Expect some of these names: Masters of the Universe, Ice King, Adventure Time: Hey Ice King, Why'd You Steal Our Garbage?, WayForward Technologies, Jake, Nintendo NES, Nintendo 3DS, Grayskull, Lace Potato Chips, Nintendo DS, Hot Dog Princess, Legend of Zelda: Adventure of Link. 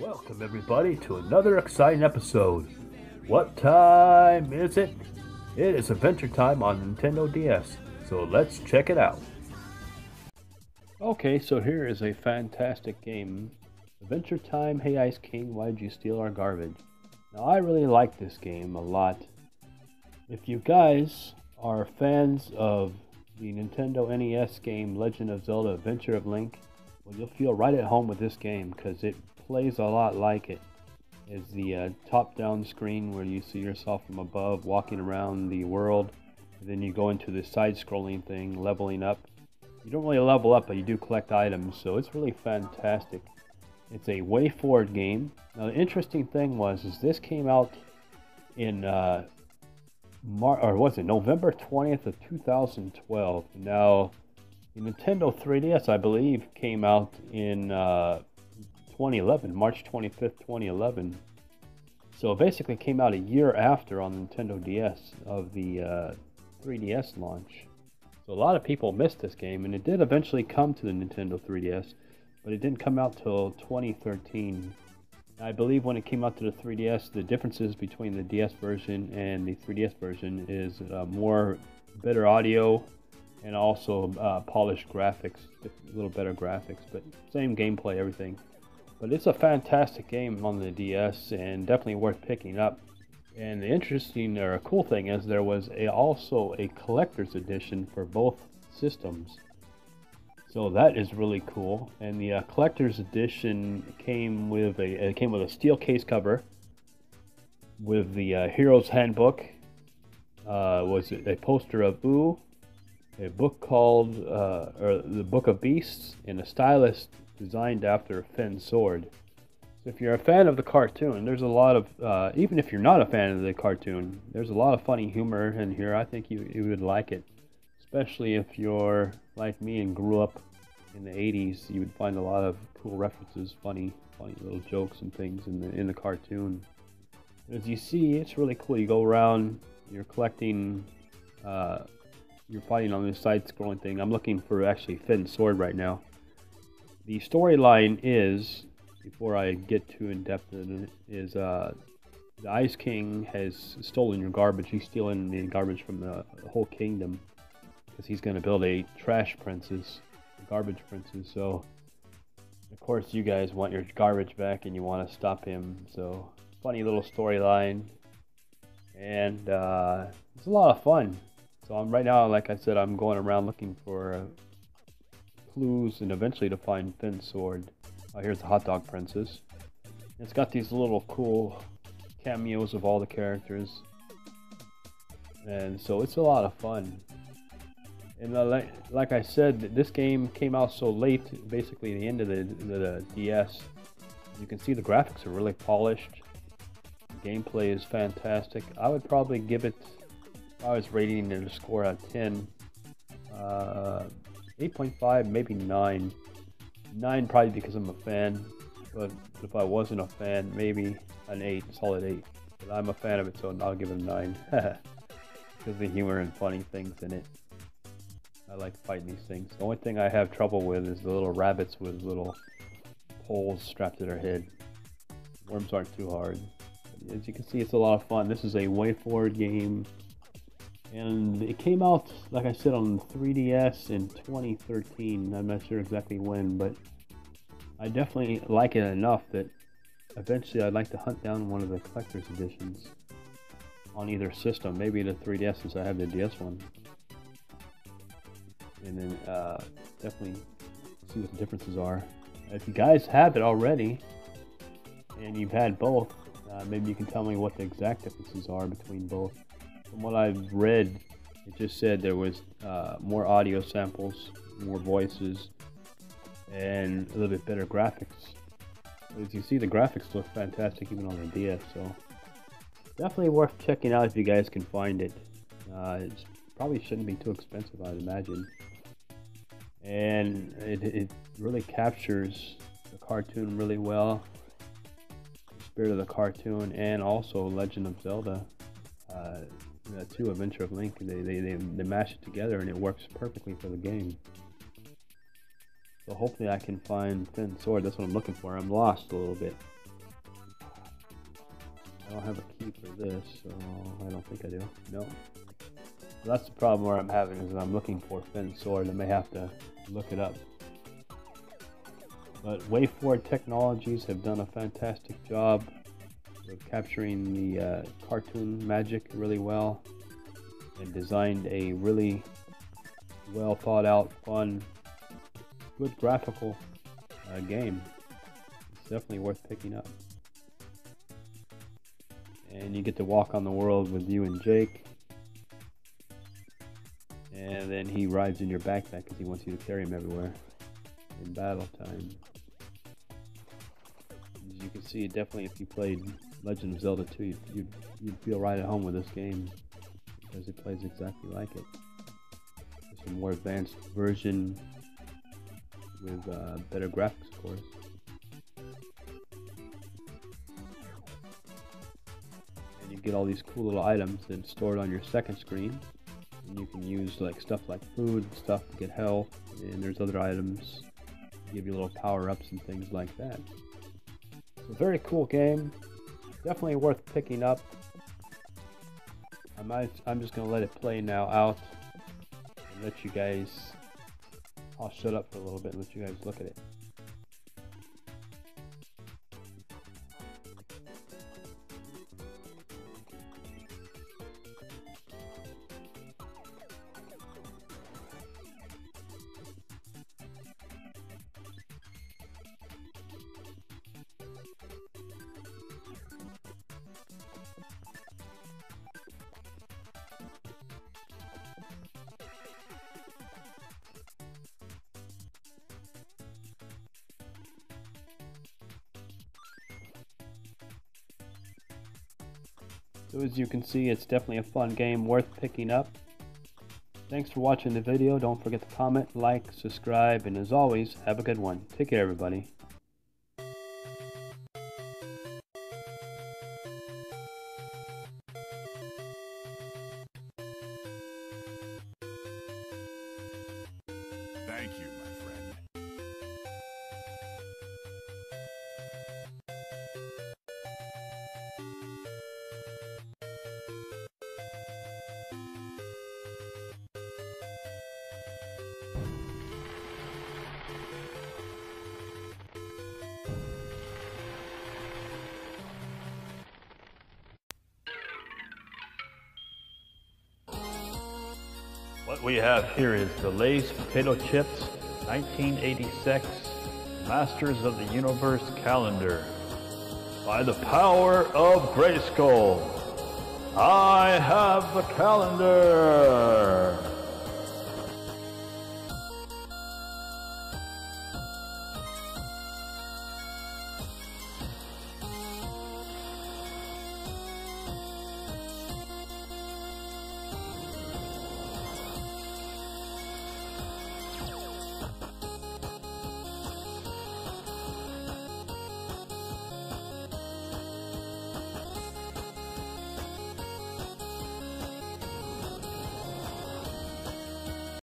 Welcome, everybody, to another exciting episode. What time is it? It is Adventure Time on Nintendo DS, so let's check it out. Okay, so here is a fantastic game. Adventure Time, Hey Ice King, Why'd You Steal Our Garbage? Now, I really like this game a lot. If you guys are fans of the Nintendo NES game Legend of Zelda: Adventure of Link, well, you'll feel right at home with this game because it plays a lot like it. It's the top-down screen where you see yourself from above walking around the world, and then you go into this side-scrolling thing, leveling up. You don't really level up, but you do collect items, so it's really fantastic. It's a WayForward game. Now the interesting thing is this came out in November 20th of 2012. Now, the Nintendo 3DS, I believe, came out in 2011, March 25th, 2011. So it basically came out a year after on Nintendo DS of the 3DS launch. So a lot of people missed this game, and it did eventually come to the Nintendo 3DS, but it didn't come out till 2013. I believe when it came out to the 3DS, the differences between the DS version and the 3DS version is better audio, and also polished graphics, a little better graphics, but same gameplay, everything. But it's a fantastic game on the DS and definitely worth picking up. And the interesting or cool thing is there was also a collector's edition for both systems. So that is really cool. And the collector's edition came with a steel case cover with the Hero's Handbook. Was a poster of Ooh, a book called the Book of Beasts, and a stylus designed after Finn's sword. So if you're a fan of the cartoon, there's a lot of even if you're not a fan of the cartoon, there's a lot of funny humor in here. I think you would like it, especially if you're like me and grew up in the 80s. You would find a lot of cool references, funny little jokes and things in the cartoon. As you see, it's really cool. You go around, you're collecting. You're fighting on this side-scrolling thing. I'm looking for actually Finn's sword right now. The storyline is, before I get too in-depth in it, is the Ice King has stolen your garbage. He's stealing the garbage from the whole kingdom because he's going to build a trash princess, a garbage princess. So, of course, you guys want your garbage back and you want to stop him. So, funny little storyline. And it's a lot of fun. So I'm right now, like I said, I'm going around looking for clues and eventually to find Finn's sword. Here's the Hot Dog Princess. It's got these little cool cameos of all the characters, and so it's a lot of fun. And like I said, this game came out so late, basically the end of the DS. You can see the graphics are really polished. The gameplay is fantastic. I would probably give it. I was rating it a score out of 10, 8.5, maybe 9. 9 probably because I'm a fan, but if I wasn't a fan, maybe an 8, solid 8. But I'm a fan of it, so I'll give it a 9, because the humor and funny things in it. I like fighting these things. The only thing I have trouble with is the little rabbits with little poles strapped to their head. Worms aren't too hard. But as you can see, it's a lot of fun. This is a WayForward game. And it came out, like I said, on 3DS in 2013. I'm not sure exactly when, but I definitely like it enough that eventually I'd like to hunt down one of the collector's editions on either system. Maybe the 3DS, since I have the DS one. And then definitely see what the differences are. If you guys have it already, and you've had both, maybe you can tell me what the exact differences are between both. From what I've read, it just said there was more audio samples, more voices, and a little bit better graphics. But as you see, the graphics look fantastic even on the DS, so definitely worth checking out if you guys can find it. It probably shouldn't be too expensive, I'd imagine. And it really captures the cartoon really well, the spirit of the cartoon, and also Legend of Zelda. To Adventure of Link, they mash it together and it works perfectly for the game. So hopefully I can find Finn's sword. That's what I'm looking for. I'm lost a little bit. I don't have a key for this, so I don't think I do. No. Well, that's the problem where I'm having is that I'm looking for Finn's sword. I may have to look it up. But WayForward Technologies have done a fantastic job of capturing the cartoon magic really well, and designed a really well thought out, fun, good graphical game. It's definitely worth picking up. And you get to walk on the world with you and Jake. And then he rides in your backpack because he wants you to carry him everywhere in battle time. As you can see, definitely if you played Legend of Zelda 2, you'd feel right at home with this game, because it plays exactly like it. It's a more advanced version with better graphics, of course. And you get all these cool little items that are stored on your second screen. And you can use like stuff like food and stuff to get health, and there's other items that give you little power-ups and things like that. It's a very cool game, definitely worth picking up. I'm just going to let it play now out and let you guys... I'll shut up for a little bit and let you guys look at it. So as you can see, it's definitely a fun game worth picking up. Thanks for watching the video. Don't forget to comment, like, subscribe, and as always, have a good one. Take care, everybody. Thank you, my friend. What we have here is the Lace Potato Chips 1986 Masters of the Universe calendar. By the power of Grayskull, I have the calendar!